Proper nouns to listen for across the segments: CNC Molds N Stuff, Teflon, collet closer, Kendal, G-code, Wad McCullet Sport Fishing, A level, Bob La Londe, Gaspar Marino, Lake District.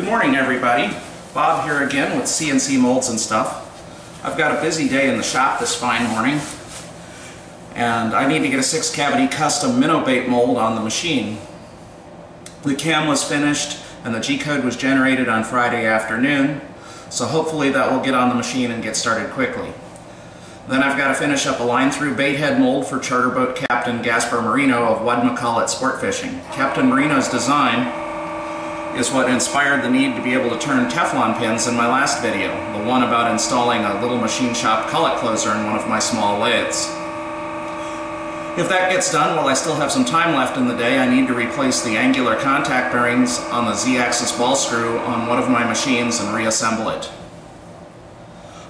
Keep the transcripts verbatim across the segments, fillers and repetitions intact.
Good morning, everybody. Bob here again with C N C Molds and Stuff. I've got a busy day in the shop this fine morning, and I need to get a six cavity custom minnow bait mold on the machine. The cam was finished and the G-code was generated on Friday afternoon, so hopefully that will get on the machine and get started quickly. Then I've got to finish up a line through bait head mold for charter boat captain Gaspar Marino of Wad McCullet Sport Fishing. Captain Marino's design is what inspired the need to be able to turn Teflon pins in my last video, the one about installing a little machine shop cullet closer in one of my small lathes. If that gets done while I still have some time left in the day, I need to replace the angular contact bearings on the Z axis ball screw on one of my machines and reassemble it.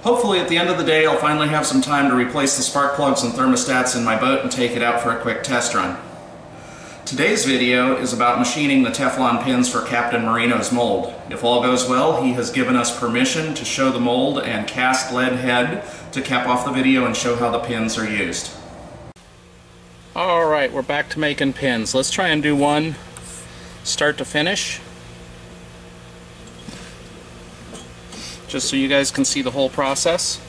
Hopefully at the end of the day I'll finally have some time to replace the spark plugs and thermostats in my boat and take it out for a quick test run. Today's video is about machining the Teflon pins for Captain Marino's mold. If all goes well, he has given us permission to show the mold and cast lead head to cap off the video and show how the pins are used. Alright, we're back to making pins. Let's try and do one start to finish, just so you guys can see the whole process.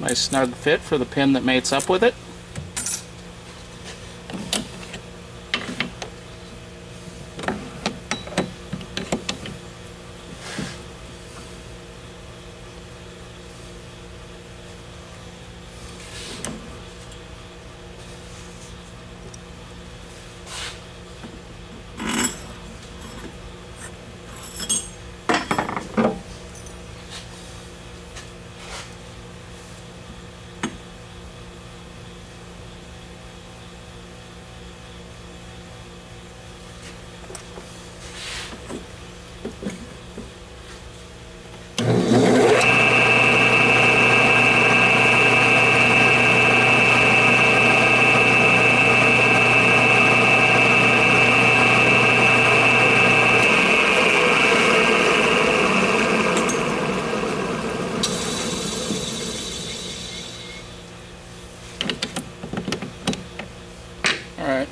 Nice snug fit for the pin that mates up with it.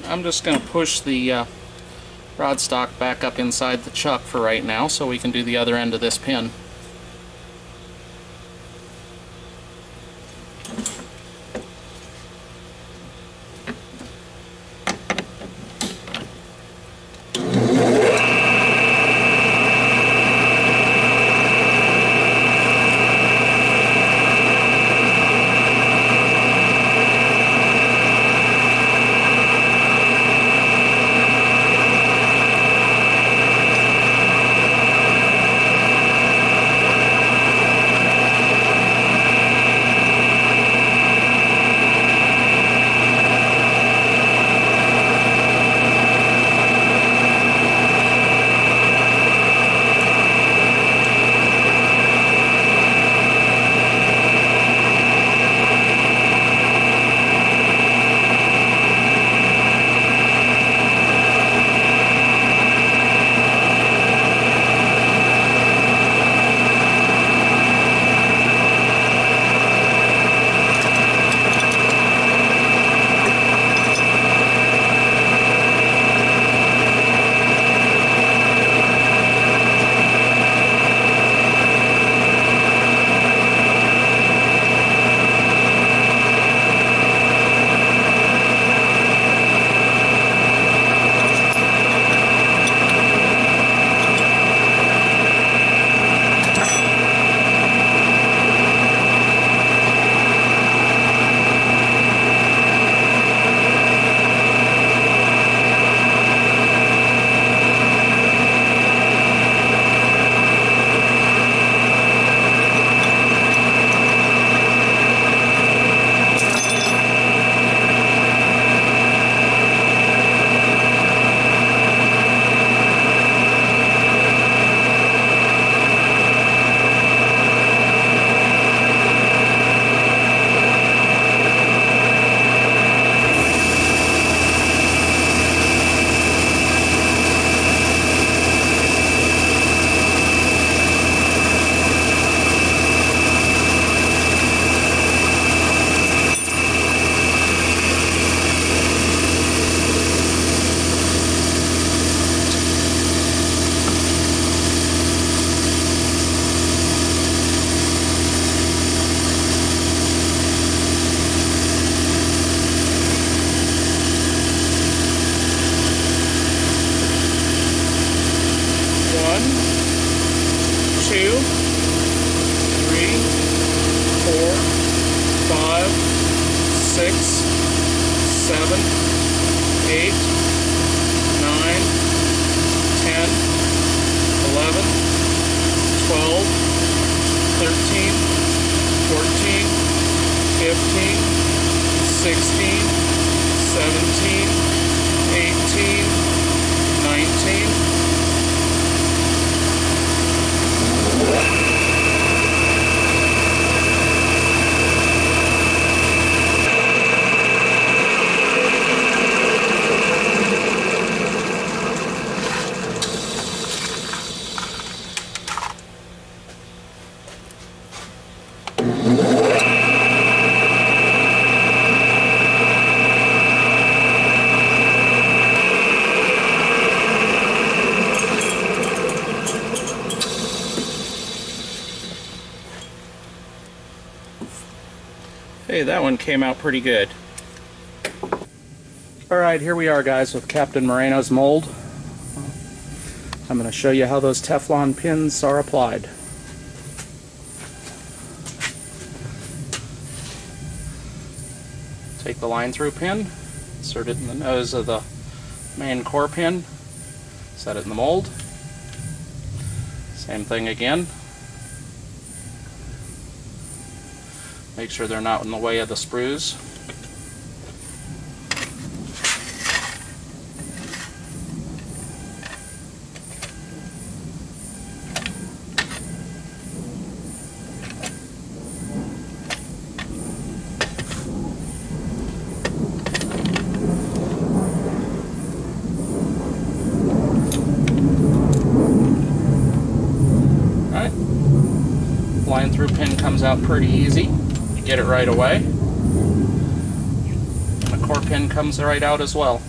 I'm just going to push the uh, rod stock back up inside the chuck for right now so we can do the other end of this pin. six, seven, eight, nine, ten, eleven, twelve, thirteen, fourteen, fifteen, sixteen, seventeen, eighteen, nineteen. Hey, that one came out pretty good. Alright, here we are, guys, with Captain Marino's mold. I'm going to show you how those Teflon pins are applied. Take the line through pin, insert it in the nose of the main core pin, set it in the mold. Same thing again. Make sure they're not in the way of the sprues. All right, line through pin comes out pretty easy. Get it right away, and the core pin comes right out as well.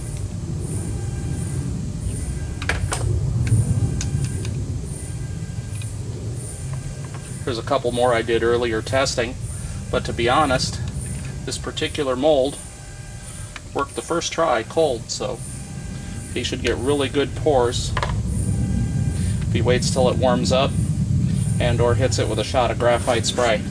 There's a couple more I did earlier testing, but to be honest, this particular mold worked the first try cold, so he should get really good pours if he waits till it warms up and or hits it with a shot of graphite spray.